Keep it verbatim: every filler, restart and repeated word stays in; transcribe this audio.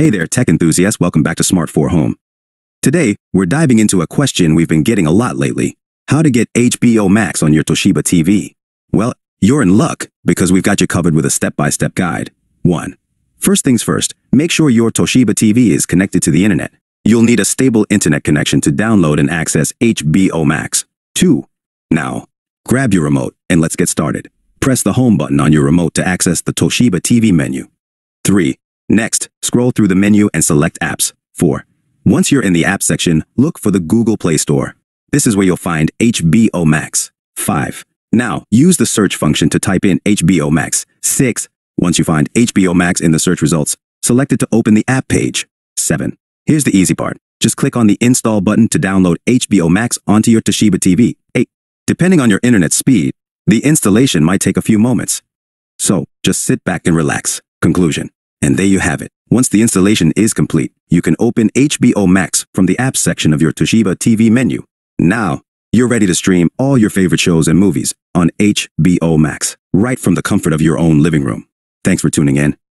Hey there, tech enthusiasts, welcome back to Smart four Home. Today, we're diving into a question we've been getting a lot lately. How to get H B O Max on your Toshiba T V? Well, you're in luck, because we've got you covered with a step-by-step guide. one. First things first, make sure your Toshiba T V is connected to the internet. You'll need a stable internet connection to download and access H B O Max. two. Now, grab your remote, and let's get started. Press the home button on your remote to access the Toshiba T V menu. three. Next, scroll through the menu and select apps. four. Once you're in the app section, look for the Google Play Store. This is where you'll find H B O Max. five. Now, use the search function to type in H B O Max. six. Once you find H B O Max in the search results, select it to open the app page. seven. Here's the easy part. Just click on the install button to download H B O Max onto your Toshiba T V. eight. Depending on your internet speed, the installation might take a few moments. So, just sit back and relax. Conclusion. And there you have it. Once the installation is complete, you can open H B O Max from the apps section of your Toshiba T V menu. Now, you're ready to stream all your favorite shows and movies on H B O Max, right from the comfort of your own living room. Thanks for tuning in.